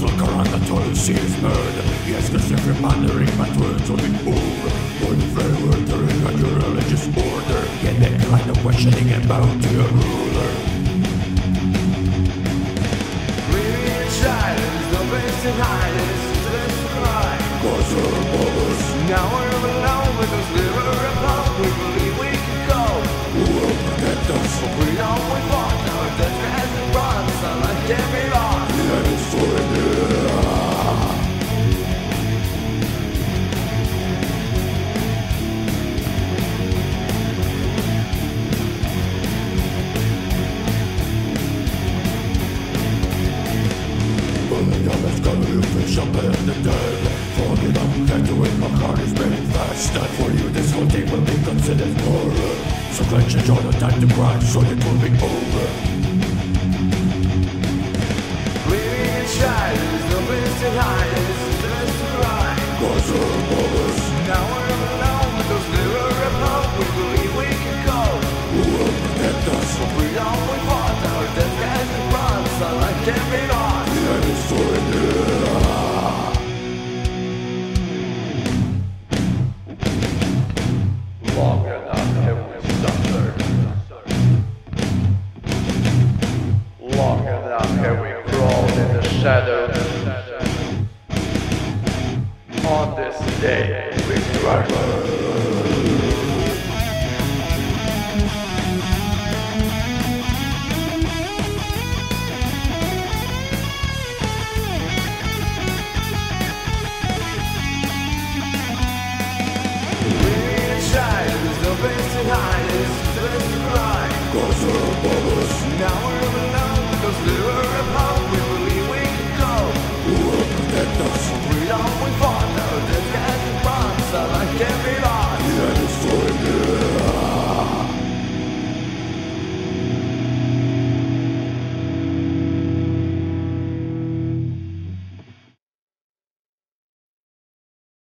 Look around the toil she is heard. Yes, the secret mandarin battles will be over. One favor to regard your religious order. Get that kind of questioning about your ruler. Leaving in silence, no place in highness, this crime. Cause we're bogus. Now we're alone with us, live in a republic. We believe we can go. Who will protect us? We know we want our death has been brought us. I like every law. Champagne the dead, falling up, tattooing my heart is beating faster. For you this whole thing will be considered horror. So clenches all the time to cry, so it will be over. Living in shadows, no place in hiding, this is right. Cause we're bogus. Now we're alone with those mirror and hope. We believe we can go. Who will protect us? What we know we want, our death has been brought us. I like every lot. That is for you. On this day, we cry. Highness, to the right. Cause we're bogus. Now we're alone because we were